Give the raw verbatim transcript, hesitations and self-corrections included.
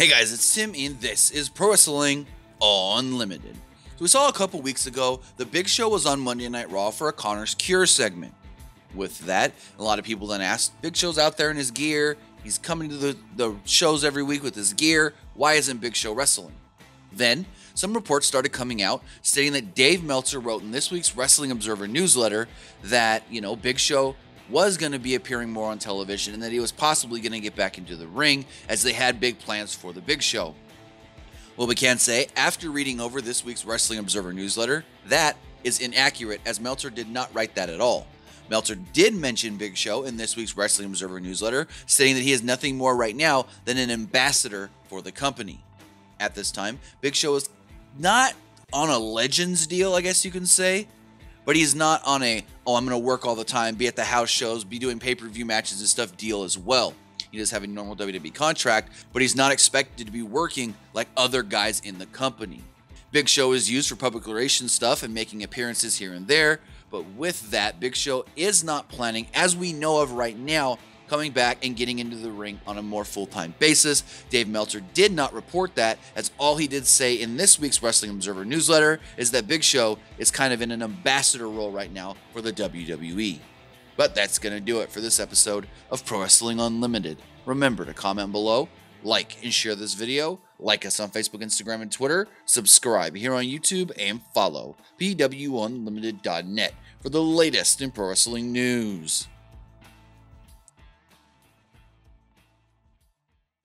Hey guys, it's Tim, and this is Pro Wrestling Unlimited. So we saw a couple weeks ago, the Big Show was on Monday Night Raw for a Connor's Cure segment. With that, a lot of people then asked, Big Show's out there in his gear, he's coming to the, the shows every week with his gear, why isn't Big Show wrestling? Then, some reports started coming out stating that Dave Meltzer wrote in this week's Wrestling Observer Newsletter that, you know, Big Show was going to be appearing more on television and that he was possibly going to get back into the ring as they had big plans for the Big Show. Well, we can say, after reading over this week's Wrestling Observer Newsletter, that is inaccurate, as Meltzer did not write that at all. Meltzer did mention Big Show in this week's Wrestling Observer Newsletter, stating that he is nothing more right now than an ambassador for the company. At this time, Big Show is not on a Legends deal, I guess you can say, but he's not on a, oh, I'm going to work all the time, be at the house shows, be doing pay-per-view matches and stuff deal as well. He does have a normal W W E contract, but he's not expected to be working like other guys in the company. Big Show is used for public relations stuff and making appearances here and there, but with that, Big Show is not planning, as we know of right now, coming back and getting into the ring on a more full-time basis. Dave Meltzer did not report that, as all he did say in this week's Wrestling Observer Newsletter is that Big Show is kind of in an ambassador role right now for the W W E. But that's going to do it for this episode of Pro Wrestling Unlimited. Remember to comment below, like and share this video, like us on Facebook, Instagram, and Twitter, subscribe here on YouTube, and follow P W Unlimited dot net for the latest in pro wrestling news.